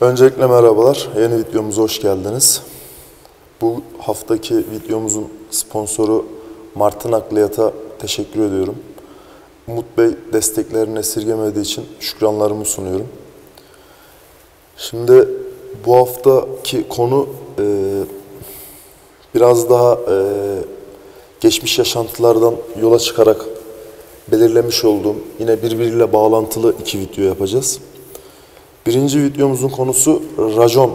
Öncelikle merhabalar, yeni videomuza hoş geldiniz. Bu haftaki videomuzun sponsoru Martin Akliyat'a teşekkür ediyorum. Umut Bey desteklerini esirgemediği için şükranlarımı sunuyorum. Şimdi bu haftaki konu biraz daha geçmiş yaşantılardan yola çıkarak belirlemiş olduğum, yine birbiriyle bağlantılı iki video yapacağız. Birinci videomuzun konusu racon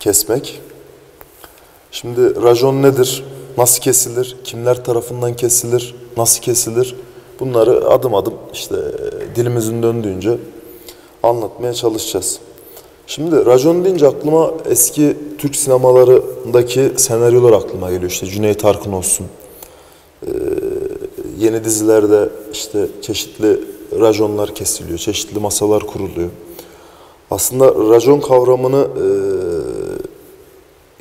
kesmek. Şimdi racon nedir, nasıl kesilir, kimler tarafından kesilir, nasıl kesilir? Bunları adım adım işte dilimizin döndüğünce anlatmaya çalışacağız. Şimdi racon deyince aklıma eski Türk sinemalarındaki senaryolar aklıma geliyor. İşte Cüneyt Arkın olsun, yeni dizilerde işte çeşitli raconlar kesiliyor, çeşitli masalar kuruluyor. Aslında racon kavramını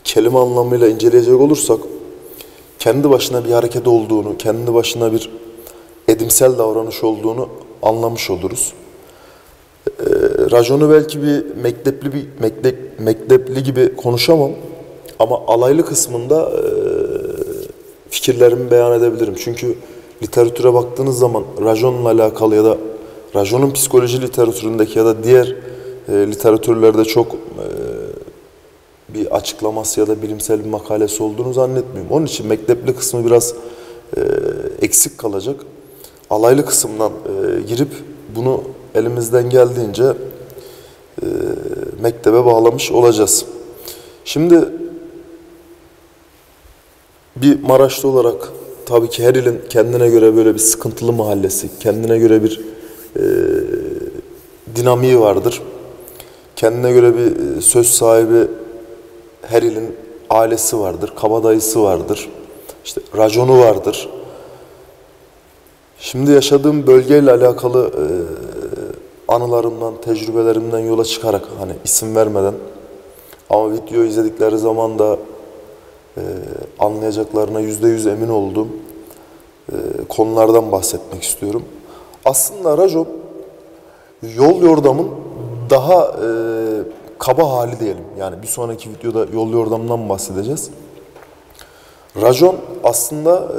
kelime anlamıyla inceleyecek olursak, kendi başına bir hareket olduğunu, kendi başına bir edimsel davranış olduğunu anlamış oluruz. Raconu belki bir mektepli gibi konuşamam ama alaylı kısmında fikirlerimi beyan edebilirim. Çünkü literatüre baktığınız zaman raconla alakalı ya da raconun psikoloji literatüründeki ya da diğer literatürlerde çok bir açıklaması ya da bilimsel bir makalesi olduğunu zannetmiyorum. Onun için mektepli kısmı biraz eksik kalacak. Alaylı kısımdan girip bunu elimizden geldiğince mektebe bağlamış olacağız. Şimdi bir Maraşlı olarak tabii ki her ilin kendine göre böyle bir sıkıntılı mahallesi, kendine göre bir dinamiği vardır. Kendine göre bir söz sahibi, her ilin ailesi vardır, kabadayısı vardır, işte raconu vardır. Şimdi yaşadığım bölgeyle alakalı anılarımdan, tecrübelerimden yola çıkarak, hani isim vermeden ama video izledikleri zaman da anlayacaklarına %100 emin olduğum konulardan bahsetmek istiyorum. Aslında racon, yol yordamın daha kaba hali diyelim. Yani bir sonraki videoda yol yordamdan bahsedeceğiz. Racon aslında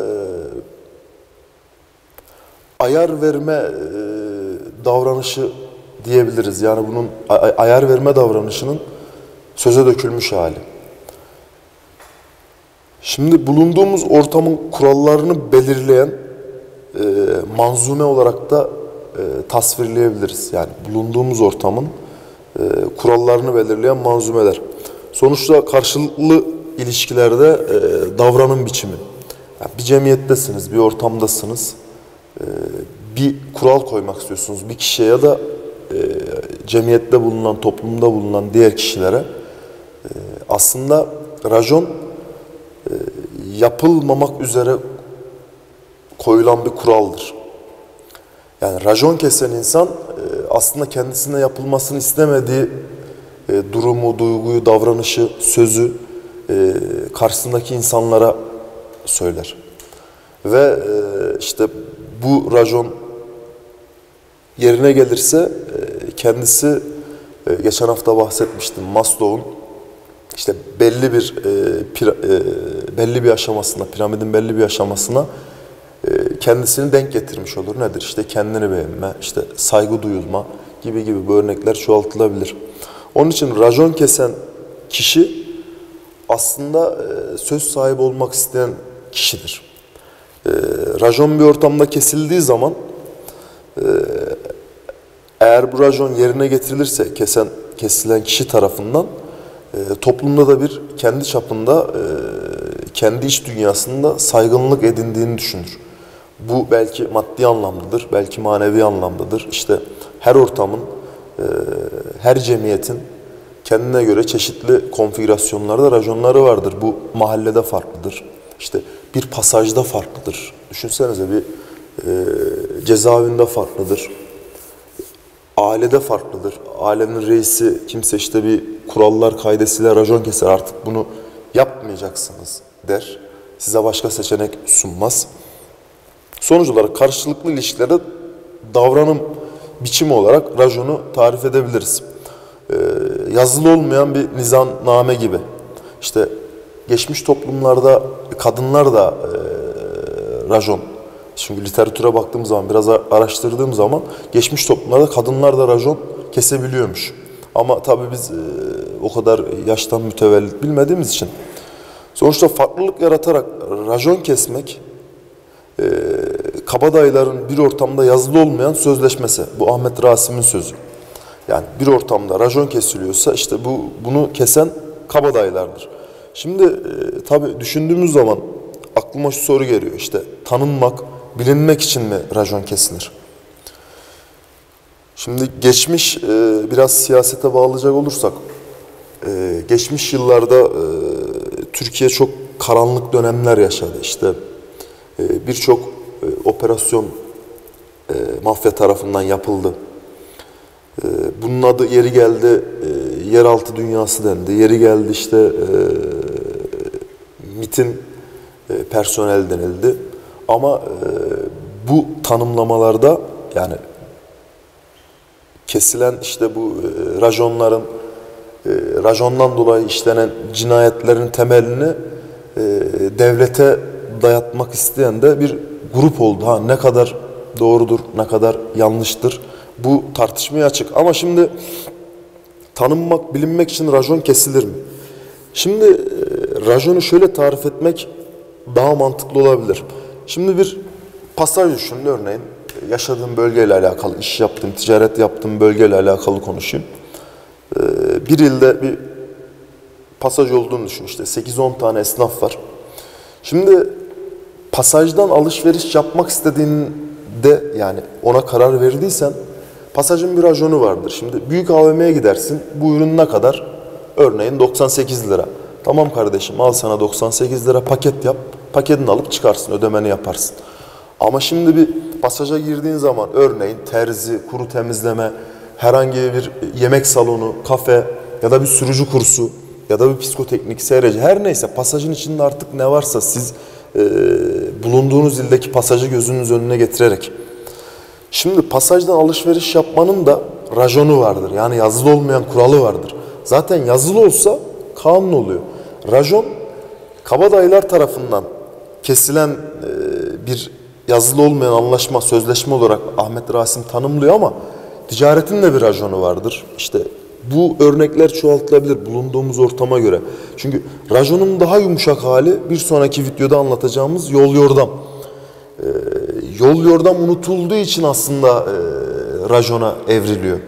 ayar verme davranışı diyebiliriz. Yani bunun ayar verme davranışının söze dökülmüş hali. Şimdi bulunduğumuz ortamın kurallarını belirleyen manzume olarak da tasvirleyebiliriz. Yani bulunduğumuz ortamın kurallarını belirleyen manzumeler. Sonuçta karşılıklı ilişkilerde davranım biçimi. Yani bir cemiyettesiniz, bir ortamdasınız. Bir kural koymak istiyorsunuz bir kişiye ya da cemiyette bulunan, toplumda bulunan diğer kişilere. Aslında racon yapılmamak üzere koyulan bir kuraldır. Yani racon kesen insan aslında kendisine yapılmasını istemediği durumu, duyguyu, davranışı, sözü karşısındaki insanlara söyler. Ve işte bu racon yerine gelirse kendisi, geçen hafta bahsetmiştim, Maslow'un işte belli bir aşamasına, piramidin belli bir aşamasına kendisini denk getirmiş olur. Nedir? İşte kendini beğenme, işte saygı duyulma gibi bu örnekler çoğaltılabilir. Onun için racon kesen kişi aslında söz sahibi olmak isteyen kişidir. Racon bir ortamda kesildiği zaman eğer bu racon yerine getirilirse kesilen kişi tarafından toplumda da bir kendi çapında, kendi iç dünyasında saygınlık edindiğini düşünür. Bu belki maddi anlamdadır, belki manevi anlamdadır. İşte her ortamın, her cemiyetin kendine göre çeşitli konfigürasyonlarda raconları vardır. Bu mahallede farklıdır, İşte bir pasajda farklıdır. Düşünsenize bir cezaevinde farklıdır, ailede farklıdır. Ailenin reisi kimse işte bir kurallar kaidesiyle racon keser, artık bunu yapmayacaksınız der. Size başka seçenek sunmaz. Sonuç olarak karşılıklı ilişkilerde davranım biçimi olarak raconu tarif edebiliriz. yazılı olmayan bir nizamname gibi. İşte geçmiş toplumlarda kadınlar da rajon. Çünkü literatüre baktığım zaman, biraz araştırdığım zaman geçmiş toplumlarda kadınlar da rajon kesebiliyormuş. Ama tabii biz o kadar yaştan mütevellit bilmediğimiz için sonuçta farklılık yaratarak rajon kesmek kabadayıların bir ortamda yazılı olmayan sözleşmesi. Bu Ahmet Rasim'in sözü. Yani bir ortamda rajon kesiliyorsa işte bunu kesen kabadayılardır. Şimdi tabii düşündüğümüz zaman aklıma şu soru geliyor. İşte tanınmak, bilinmek için mi rajon kesilir? Şimdi geçmiş, biraz siyasete bağlayacak olursak, geçmiş yıllarda Türkiye çok karanlık dönemler yaşadı. İşte birçok operasyon mafya tarafından yapıldı. Bunun adı yeri geldi yeraltı dünyası dendi. Yeri geldi işte MİT'in personel denildi. Ama bu tanımlamalarda, yani kesilen işte bu rajonların, rajondan dolayı işlenen cinayetlerin temelini devlete dayatmak isteyen de bir grup oldu. Ha, ne kadar doğrudur, ne kadar yanlıştır, bu tartışmaya açık. Ama şimdi tanınmak, bilinmek için rajon kesilir mi? Şimdi rajonu şöyle tarif etmek daha mantıklı olabilir. Şimdi bir pasaj düşünün, örneğin yaşadığım bölgeyle alakalı, iş yaptığım, ticaret yaptığım bölgeyle alakalı konuşayım. Bir ilde bir pasaj olduğunu düşün, işte 8-10 tane esnaf var. Şimdi pasajdan alışveriş yapmak istediğinde, yani ona karar verdiysen, pasajın bir rajonu vardır. Şimdi büyük AVM'ye gidersin, bu ürün ne kadar? Örneğin 98 lira. Tamam kardeşim, al sana 98 lira, paket yap, paketini alıp çıkarsın, ödemeni yaparsın. Ama şimdi bir pasaja girdiğin zaman örneğin terzi, kuru temizleme, herhangi bir yemek salonu, kafe ya da bir sürücü kursu ya da bir psikoteknik seyreci, her neyse pasajın içinde artık ne varsa siz bulunduğunuz ildeki pasajı gözünüz önüne getirerek. Şimdi pasajdan alışveriş yapmanın da rajonu vardır. Yani yazılı olmayan kuralı vardır. Zaten yazılı olsa kanun oluyor. Rajon kabadayılar tarafından kesilen bir yazılı olmayan anlaşma, sözleşme olarak Ahmet Rasim tanımlıyor ama ticaretin de bir rajonu vardır. İşte bu örnekler çoğaltılabilir bulunduğumuz ortama göre. Çünkü rajonun daha yumuşak hali bir sonraki videoda anlatacağımız yol yordam. Yol yordam unutulduğu için aslında rajona evriliyor.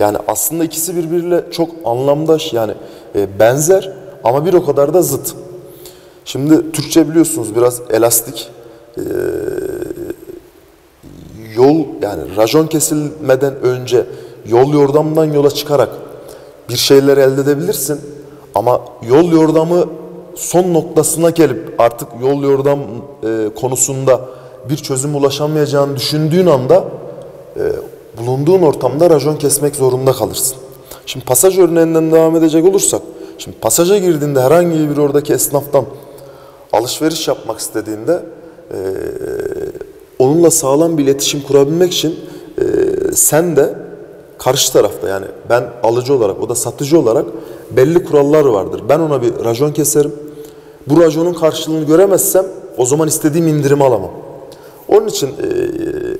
Yani aslında ikisi birbiriyle çok anlamdaş, yani benzer ama bir o kadar da zıt. Şimdi Türkçe biliyorsunuz biraz elastik. Yani rajon kesilmeden önce yol yordamdan yola çıkarak bir şeyler elde edebilirsin. Ama yol yordamı son noktasına gelip artık yol yordam konusunda bir çözüme ulaşamayacağını düşündüğün anda bulunduğun ortamda rajon kesmek zorunda kalırsın. Şimdi pasaj örneğinden devam edecek olursak, şimdi pasaja girdiğinde herhangi bir oradaki esnaftan alışveriş yapmak istediğinde onunla sağlam bir iletişim kurabilmek için sen de karşı tarafta, yani ben alıcı olarak, o da satıcı olarak belli kurallar vardır. Ben ona bir rajon keserim. Bu rajonun karşılığını göremezsem o zaman istediğim indirimi alamam. Onun için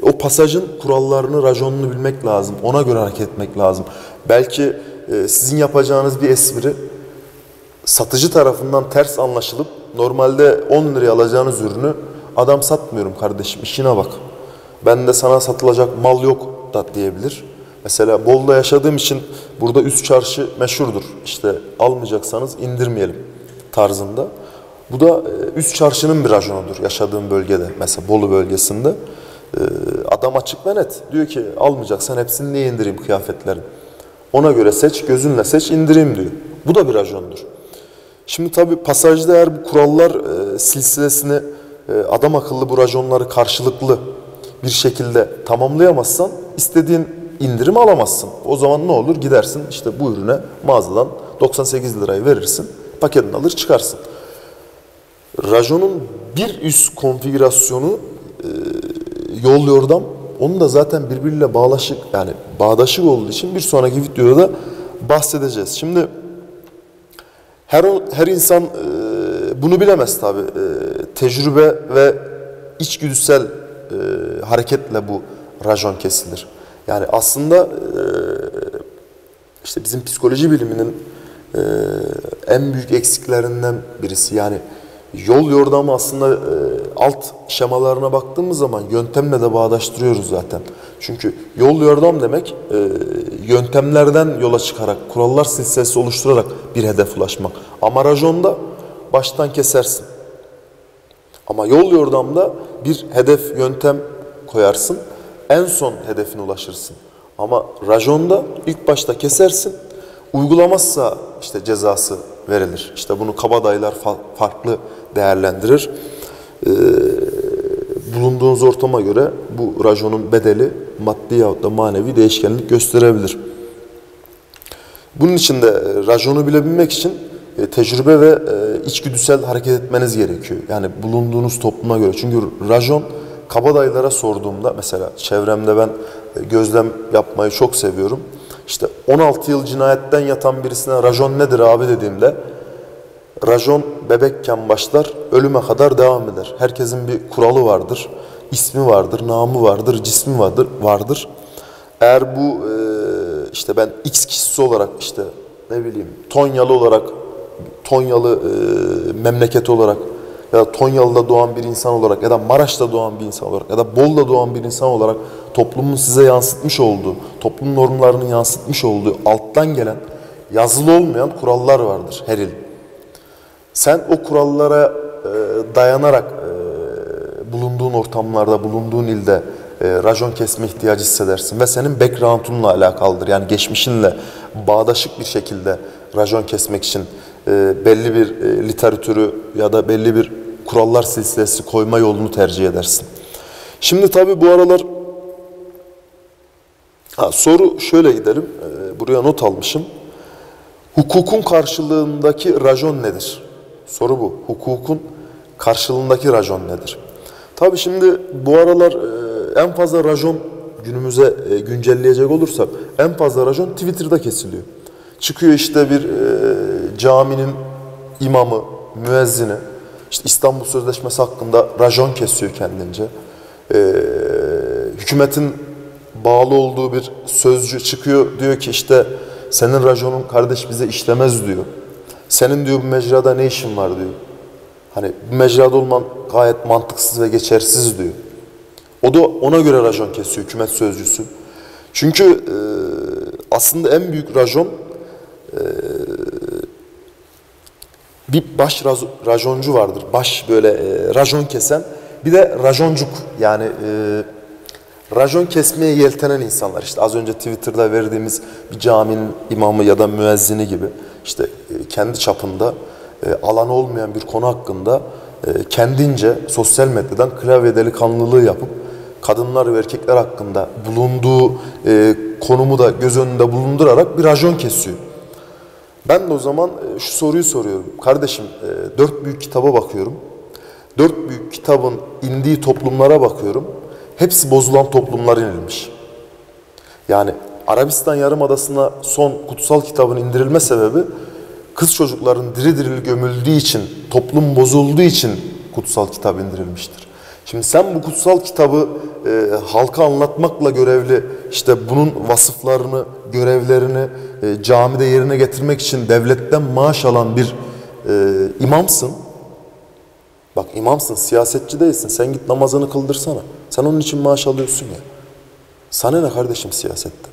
o pasajın kurallarını, rajonunu bilmek lazım. Ona göre hareket etmek lazım. Belki sizin yapacağınız bir espri satıcı tarafından ters anlaşılıp normalde 10 liraya alacağınız ürünü adam satmıyorum kardeşim, işine bak, ben de sana satılacak mal yok da diyebilir. Mesela Bolu'da yaşadığım için burada üst çarşı meşhurdur. İşte almayacaksanız indirmeyelim tarzında. Bu da üst çarşının bir rajonudur yaşadığım bölgede. Mesela Bolu bölgesinde adam açık ve net. Diyor ki almayacaksan hepsini niye indireyim kıyafetlerini? Ona göre seç, gözünle seç, indireyim diyor. Bu da bir rajondur. Şimdi tabii pasajda eğer bu kurallar silsilesini adam akıllı, bu rajonları karşılıklı bir şekilde tamamlayamazsan istediğin indirim alamazsın. O zaman ne olur? Gidersin işte bu ürüne mağazadan 98 lirayı verirsin, paketini alır çıkarsın. Rajonun bir üst konfigürasyonu yol yordam, onun da zaten birbiriyle bağdaşık olduğu için bir sonraki videoda bahsedeceğiz. Şimdi her insan bunu bilemez tabii. Tecrübe ve içgüdüsel hareketle bu rajon kesilir. Yani aslında işte bizim psikoloji biliminin en büyük eksiklerinden birisi. Yani yol yordamı aslında alt şemalarına baktığımız zaman yöntemle de bağdaştırıyoruz zaten. Çünkü yol yordam demek yöntemlerden yola çıkarak, kurallar silsilesi oluşturarak bir hedef ulaşmak. Ama rajonda baştan kesersin. Ama yol yordamda bir hedef, yöntem koyarsın. En son hedefine ulaşırsın. Ama rajonda ilk başta kesersin. Uygulamazsa işte cezası verilir. İşte bunu kabadayılar farklı değerlendirir. Bulunduğunuz ortama göre bu rajonun bedeli maddi yahut da manevi değişkenlik gösterebilir. Bunun için de rajonu bilebilmek için tecrübe ve içgüdüsel hareket etmeniz gerekiyor. Yani bulunduğunuz topluma göre. Çünkü rajon kabadayılara sorduğumda, mesela çevremde ben gözlem yapmayı çok seviyorum. İşte 16 yıl cinayetten yatan birisine rajon nedir abi dediğimde, rajon bebekken başlar, ölüme kadar devam eder. Herkesin bir kuralı vardır, ismi vardır, namı vardır, cismi vardır. Eğer bu işte ben X kişisi olarak, işte ne bileyim Tonyalı olarak, Tonyalı memleketi olarak ya da Tonyalı'da doğan bir insan olarak ya da Maraş'ta doğan bir insan olarak ya da Bolu'da doğan bir insan olarak toplumun size yansıtmış olduğu, toplum normlarının yansıtmış olduğu alttan gelen, yazılı olmayan kurallar vardır her il. Sen o kurallara dayanarak bulunduğun ortamlarda, bulunduğun ilde rajon kesme ihtiyacı hissedersin ve senin background'unla alakalıdır. Yani geçmişinle bağdaşık bir şekilde rajon kesmek için belli bir literatürü ya da belli bir kurallar silsilesi koyma yolunu tercih edersin. Şimdi tabii bu aralar soru şöyle gidelim. Buraya not almışım. Hukukun karşılığındaki rajon nedir? Soru bu. Hukukun karşılığındaki rajon nedir? Tabii şimdi bu aralar en fazla rajon günümüze güncelleyecek olursak en fazla rajon Twitter'da kesiliyor. Çıkıyor işte bir caminin imamı, müezzini, işte İstanbul Sözleşmesi hakkında rajon kesiyor kendince. Hükümetin bağlı olduğu bir sözcü çıkıyor, diyor ki işte senin rajonun kardeş bize işlemez diyor. Senin diyor bu mecrada ne işin var diyor. Hani bu mecrada olman gayet mantıksız ve geçersiz diyor. O da ona göre rajon kesiyor hükümet sözcüsü. Çünkü aslında en büyük rajon bir baş rajoncu vardır. Baş böyle rajon kesen. Bir de rajoncuk, yani rajon kesmeye yeltenen insanlar. İşte az önce Twitter'da verdiğimiz bir caminin imamı ya da müezzini gibi. İşte kendi çapında alanı olmayan bir konu hakkında kendince sosyal medyadan klavye delikanlılığı yapıp kadınlar ve erkekler hakkında bulunduğu konumu da göz önünde bulundurarak bir rajon kesiyor. Ben de o zaman şu soruyu soruyorum. Kardeşim, dört büyük kitaba bakıyorum. Dört büyük kitabın indiği toplumlara bakıyorum. Hepsi bozulan toplumlar inilmiş. Yani Arabistan Yarımadası'na son kutsal kitabın indirilme sebebi kız çocukların diri diri gömüldüğü için, toplum bozulduğu için kutsal kitap indirilmiştir. Şimdi sen bu kutsal kitabı halka anlatmakla görevli, işte bunun vasıflarını, görevlerini camide yerine getirmek için devletten maaş alan bir imamsın. Bak imamsın, siyasetçi değilsin. Sen git namazını kıldırsana. Sen onun için maaş alıyorsun ya. Sana ne kardeşim siyasette?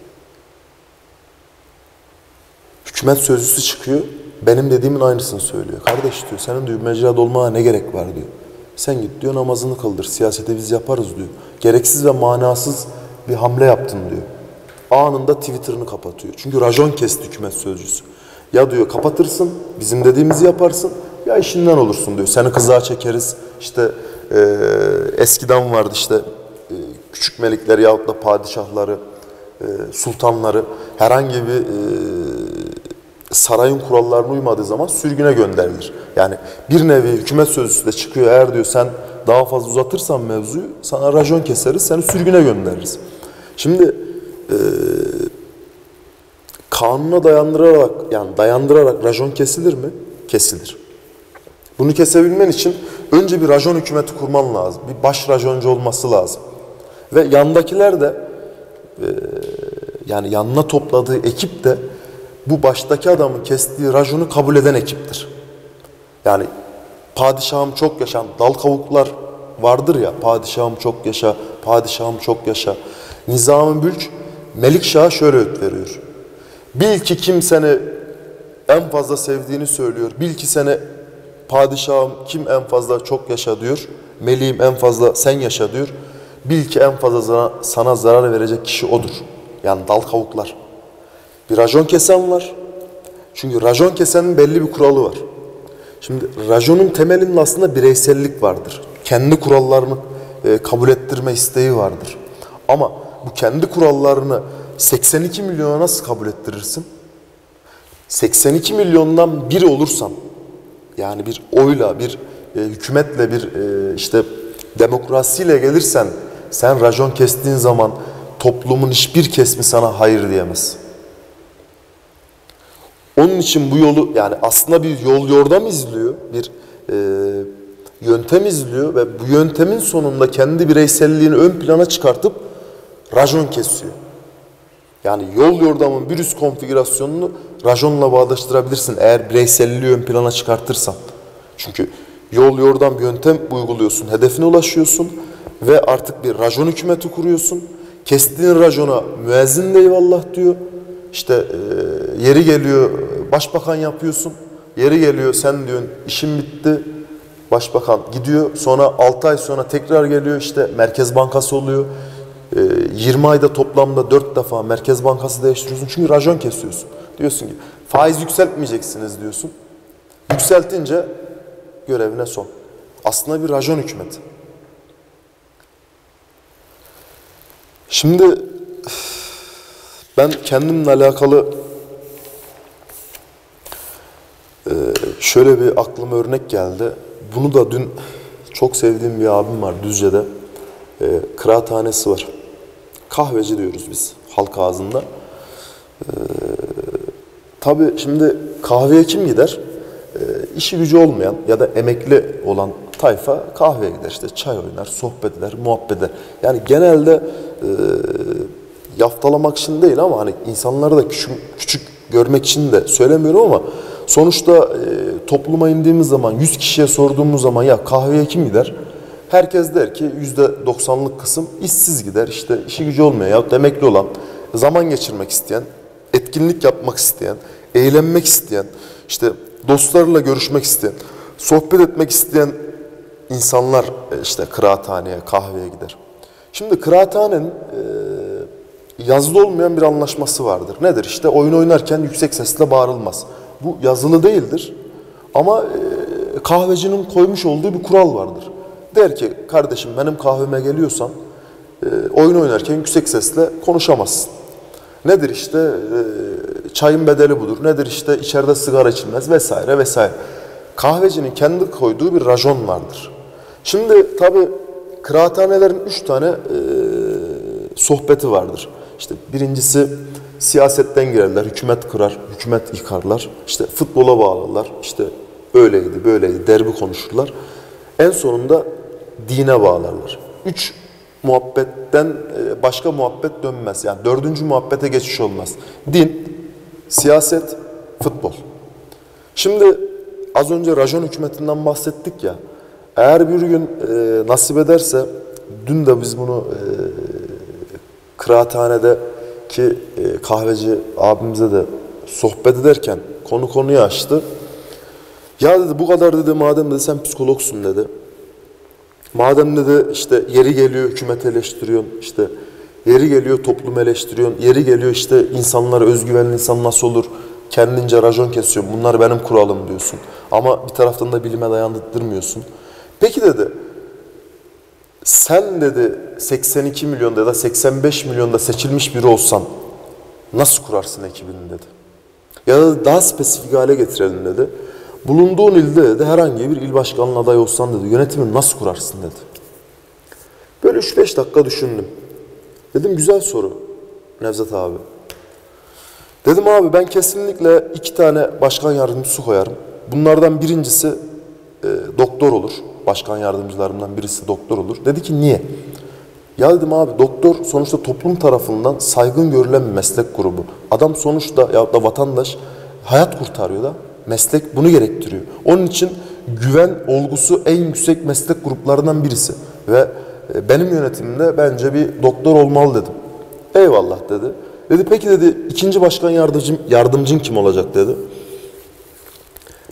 Hükümet sözcüsü çıkıyor, benim dediğimin aynısını söylüyor. Kardeş diyor, senin diyor mecrada olmaya ne gerek var diyor. Sen git diyor namazını kıldır, siyaseti biz yaparız diyor. Gereksiz ve manasız bir hamle yaptın diyor. Anında Twitter'ını kapatıyor. Çünkü rajon kesti hükümet sözcüsü. Ya diyor kapatırsın, bizim dediğimizi yaparsın, ya işinden olursun diyor. Seni kızağa çekeriz, işte eskiden vardı işte küçük melikleri yahut da padişahları, sultanları herhangi bir sarayın kurallarına uymadığı zaman sürgüne gönderilir. Yani bir nevi hükümet sözcüsü de çıkıyor, eğer diyor sen daha fazla uzatırsan mevzuyu sana rajon keseriz, seni sürgüne göndeririz. Şimdi kanuna dayandırarak rajon kesilir mi? Kesilir. Bunu kesebilmen için önce bir rajon hükümeti kurman lazım. Bir baş rajoncu olması lazım. Ve yandakiler de yani yanına topladığı ekip de bu baştaki adamın kestiği rajonu kabul eden ekiptir. Yani padişahım çok yaşa, dal kavuklar vardır ya, padişahım çok yaşa, padişahım çok yaşa. Nizam-ı Mülk Melikşah'a şöyle öğüt veriyor. Bil ki kim seni en fazla sevdiğini söylüyor. Bil ki seni padişahım kim en fazla çok yaşa diyor. Meleğim en fazla sen yaşa diyor. Bil ki en fazla sana zarar verecek kişi odur. Yani dal kavuklar. Bir rajon kesen var. Çünkü rajon kesenin belli bir kuralı var. Şimdi rajonun temelinde aslında bireysellik vardır. Kendi kurallarını kabul ettirme isteği vardır. Ama bu kendi kurallarını 82 milyona nasıl kabul ettirirsin? 82 milyondan biri olursam, yani bir oyla, bir hükümetle, bir işte demokrasiyle gelirsen, sen rajon kestiğin zaman toplumun hiçbir kesimi sana hayır diyemez. Onun için bu yolu, yani aslında bir yol yordam izliyor, bir yöntem izliyor ve bu yöntemin sonunda kendi bireyselliğini ön plana çıkartıp rajon kesiyor. Yani yol yordamın bir üst konfigürasyonunu rajonla bağdaştırabilirsin eğer bireyselliği ön plana çıkartırsan. Çünkü yol yordam yöntem uyguluyorsun, hedefine ulaşıyorsun ve artık bir rajon hükümeti kuruyorsun. Kestiğin rajona müezzin de eyvallah diyor. İşte yeri geliyor başbakan yapıyorsun, yeri geliyor sen diyorsun işim bitti, başbakan gidiyor, sonra 6 ay sonra tekrar geliyor, işte Merkez Bankası oluyor. 20 ayda toplamda 4 defa Merkez Bankası değiştiriyorsun çünkü rajon kesiyorsun. Diyorsun ki faiz yükseltmeyeceksiniz diyorsun. Yükseltince görevine son. Aslında bir rajon hükümeti. Şimdi ben kendimle alakalı şöyle bir aklıma örnek geldi. Bunu da dün çok sevdiğim bir abim var Düzce'de. Kıraathanesi var. Kahveci diyoruz biz halk ağzında. Tabii şimdi kahveye kim gider? İşi gücü olmayan ya da emekli olan tayfa kahveye gider. İşte çay oynar, sohbet eder, muhabbet eder. Yani genelde yaftalamak için değil ama hani insanları da küçük görmek için de söylemiyorum ama sonuçta topluma indiğimiz zaman 100 kişiye sorduğumuz zaman ya kahveye kim gider? Herkes der ki %90'lık kısım işsiz gider, işte işi gücü olmayan yahut emekli olan, zaman geçirmek isteyen, etkinlik yapmak isteyen, eğlenmek isteyen, işte dostlarla görüşmek isteyen, sohbet etmek isteyen insanlar işte kıraathaneye, kahveye gider. Şimdi kıraathanenin yazılı olmayan bir anlaşması vardır. Nedir? İşte oyun oynarken yüksek sesle bağırılmaz. Bu yazılı değildir ama kahvecinin koymuş olduğu bir kural vardır. Der ki kardeşim benim kahveme geliyorsan oyun oynarken yüksek sesle konuşamazsın. Nedir işte çayın bedeli budur, nedir işte içeride sigara içilmez vesaire vesaire. Kahvecinin kendi koyduğu bir rajon vardır. Şimdi tabi kıraathanelerin 3 tane sohbeti vardır. İşte birincisi siyasetten girerler, hükümet kırar, hükümet yıkarlar. İşte futbola bağlarlar, işte öyleydi böyleydi derbi konuşurlar. En sonunda dine bağlarlar. 3 muhabbetten başka muhabbet dönmez. Yani 4. muhabbete geçiş olmaz. Din, siyaset, futbol. Şimdi az önce rajon hükümetinden bahsettik ya. Eğer bir gün nasip ederse, dün de biz bunu kıraathanedeki kahveci abimize de sohbet ederken konu konuyu açtı. Ya dedi bu kadar dedi madem dedi sen psikologsun dedi. Madem dedi işte yeri geliyor hükümeti eleştiriyorsun, işte yeri geliyor toplumu eleştiriyorsun, yeri geliyor işte insanlara özgüvenli insan nasıl olur kendince rajon kesiyorsun, bunlar benim kuralım diyorsun. Ama bir taraftan da bilime dayandırmıyorsun. Peki dedi sen dedi 82 milyonda ya da 85 milyonda seçilmiş biri olsan nasıl kurarsın ekibini dedi. Ya da daha spesifik hale getirelim dedi. Bulunduğun ilde dedi, herhangi bir il başkanlığı adayı olsan dedi, yönetimi nasıl kurarsın dedi. Böyle 3-5 dakika düşündüm. Dedim güzel soru Nevzat abi. Dedim abi ben kesinlikle 2 tane başkan yardımcısı koyarım. Bunlardan birincisi doktor olur. Başkan yardımcılarımdan birisi doktor olur. Dedi ki niye? Ya dedim abi doktor sonuçta toplum tarafından saygın görülen bir meslek grubu. Adam sonuçta ya da vatandaş hayat kurtarıyor da meslek bunu gerektiriyor. Onun için güven olgusu en yüksek meslek gruplarından birisi. Ve benim yönetimimde bence bir doktor olmalı dedim. Eyvallah dedi. Dedi peki dedi ikinci başkan yardımcın kim olacak dedi.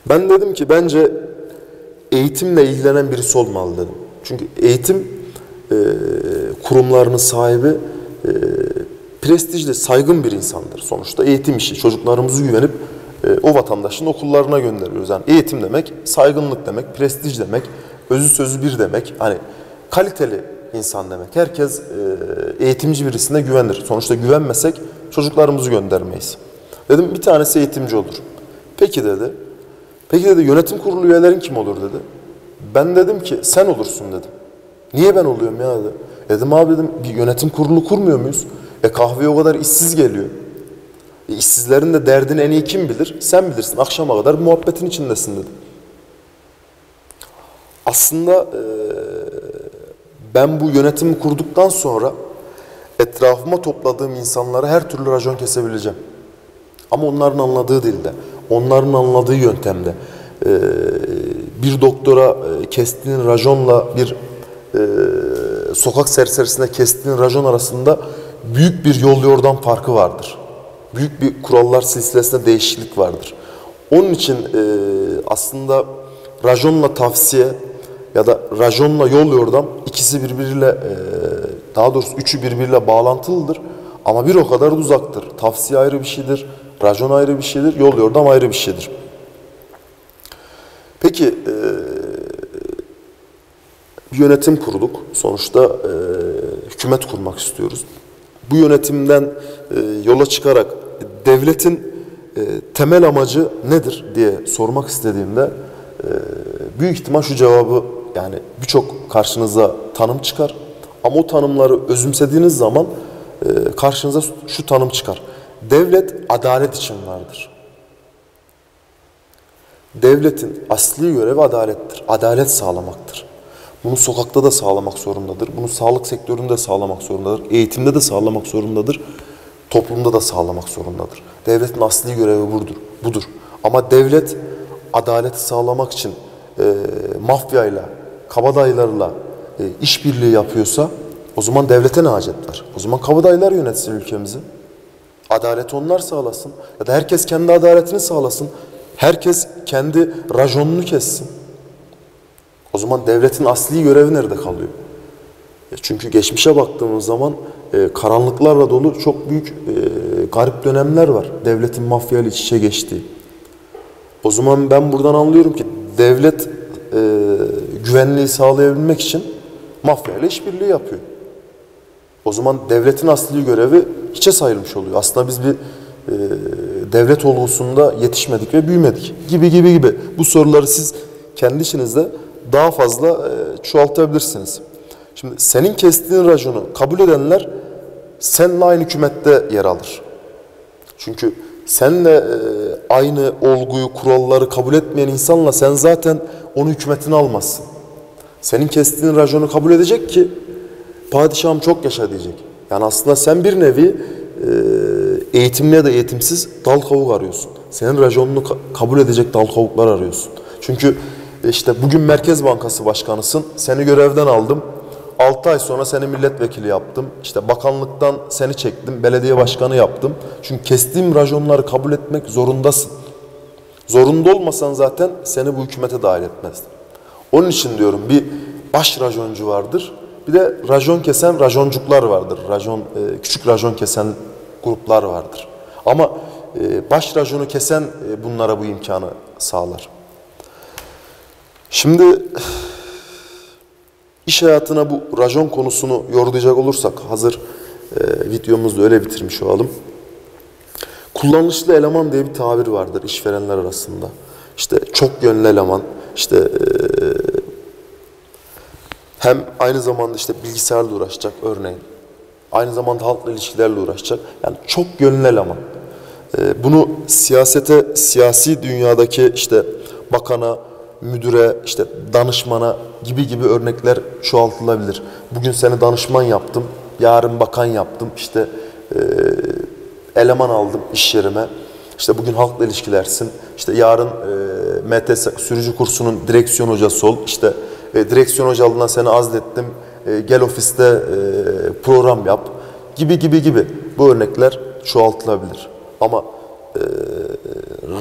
Ben dedim ki bence eğitimle ilgilenen birisi olmalı dedim. Çünkü eğitim kurumlarının sahibi prestijli, saygın bir insandır. Sonuçta eğitim işi. Çocuklarımızı güvenip o vatandaşın okullarına gönderiyoruz. Yani eğitim demek, saygınlık demek, prestij demek, özü sözü bir demek. Hani kaliteli insan demek. Herkes eğitimci birisine güvenir. Sonuçta güvenmesek çocuklarımızı göndermeyiz. Dedim bir tanesi eğitimci olur. Peki dedi. Peki dedi yönetim kurulu üyelerin kim olur dedi. Ben dedim ki sen olursun dedim. Niye ben oluyorum ya dedi. Dedim abi dedim bir yönetim kurulu kurmuyor muyuz? Kahveye o kadar işsiz geliyor. İşsizlerin de derdini en iyi kim bilir? Sen bilirsin. Akşama kadar muhabbetin içindesin dedim. Aslında ben bu yönetimi kurduktan sonra etrafıma topladığım insanlara her türlü racon kesebileceğim. Ama onların anladığı dilde, onların anladığı yöntemde bir doktora kestiğin raconla bir sokak serserisine kestiğin racon arasında büyük bir yol yordan farkı vardır. Büyük bir kurallar silsilesinde değişiklik vardır. Onun için aslında raconla tavsiye ya da raconla yol yordam ikisi birbiriyle daha doğrusu üçü birbiriyle bağlantılıdır. Ama bir o kadar da uzaktır. Tavsiye ayrı bir şeydir, racon ayrı bir şeydir, yol yordam ayrı bir şeydir. Peki bir yönetim kurduk. Sonuçta hükümet kurmak istiyoruz. Bu yönetimden yola çıkarak devletin temel amacı nedir diye sormak istediğimde büyük ihtimal şu cevabı yani birçok karşınıza tanım çıkar. Ama o tanımları özümsediğiniz zaman karşınıza şu tanım çıkar. Devlet adalet için vardır. Devletin asli görevi adalettir. Adalet sağlamaktır. Bunu sokakta da sağlamak zorundadır. Bunu sağlık sektöründe sağlamak zorundadır. Eğitimde de sağlamak zorundadır. Toplumda da sağlamak zorundadır. Devletin asli görevi budur. Ama devlet adaleti sağlamak için mafyayla, kabadayılarla işbirliği yapıyorsa o zaman devlete ne hacet var? O zaman kabadayılar yönetsin ülkemizi. Adaleti onlar sağlasın. Ya da herkes kendi adaletini sağlasın. Herkes kendi raconunu kessin. O zaman devletin asli görevi nerede kalıyor? Çünkü geçmişe baktığımız zaman karanlıklarla dolu çok büyük garip dönemler var. Devletin mafyayla iç içe geçtiği. O zaman ben buradan anlıyorum ki devlet güvenliği sağlayabilmek için mafyayla işbirliği yapıyor. O zaman devletin asli görevi hiçe sayılmış oluyor. Aslında biz bir devlet olgusunda yetişmedik ve büyümedik gibi. Bu soruları siz kendi içinizde daha fazla çoğaltabilirsiniz. Şimdi senin kestiğin raconu kabul edenler seninle aynı hükümette yer alır. Çünkü seninle aynı olguyu, kuralları kabul etmeyen insanla sen zaten onu hükümetine almazsın. Senin kestiğin raconu kabul edecek ki padişahım çok yaşa diyecek. Yani aslında sen bir nevi eğitimli ya da eğitimsiz dal kavuk arıyorsun. Senin raconunu kabul edecek dal kavuklar arıyorsun. Çünkü İşte bugün Merkez Bankası Başkanısın, seni görevden aldım, 6 ay sonra seni milletvekili yaptım, işte bakanlıktan seni çektim, belediye başkanı yaptım. Çünkü kestiğim raconları kabul etmek zorundasın. Zorunda olmasan zaten seni bu hükümete dahil etmezdim. Onun için diyorum bir baş raconcu vardır, bir de racon kesen raconcuklar vardır, küçük racon kesen gruplar vardır. Ama baş raconu kesen bunlara bu imkanı sağlar. Şimdi iş hayatına bu racon konusunu yorgulayacak olursak, hazır videomuzda öyle bitirmiş olalım. Kullanışlı eleman diye bir tabir vardır işverenler arasında. İşte çok yönlü eleman, işte hem aynı zamanda işte bilgisayarla uğraşacak örneğin, aynı zamanda halkla ilişkilerle uğraşacak. Yani çok yönlü eleman. Bunu siyasete, siyasi dünyadaki işte bakana, müdüre, işte danışmana gibi örnekler çoğaltılabilir. Bugün seni danışman yaptım, yarın bakan yaptım, işte eleman aldım iş yerime. İşte bugün halkla ilişkilersin, işte yarın MTS sürücü kursunun direksiyon hocası ol, işte direksiyon hocalığından seni azlettim, gel ofiste program yap gibi bu örnekler çoğaltılabilir. Ama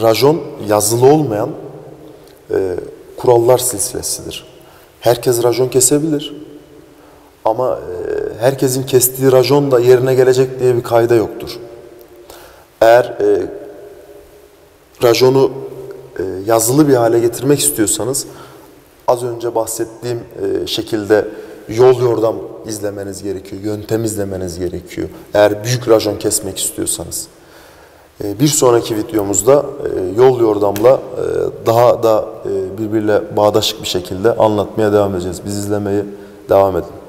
rajon yazılı olmayan kurallar silsilesidir. Herkes rajon kesebilir ama herkesin kestiği rajon da yerine gelecek diye bir kayda yoktur. Eğer rajonu yazılı bir hale getirmek istiyorsanız az önce bahsettiğim şekilde yol yordam izlemeniz gerekiyor, yöntem izlemeniz gerekiyor. Eğer büyük rajon kesmek istiyorsanız. Bir sonraki videomuzda yol yordamla daha da birbiriyle bağdaşık bir şekilde anlatmaya devam edeceğiz. Bizi izlemeye devam edin.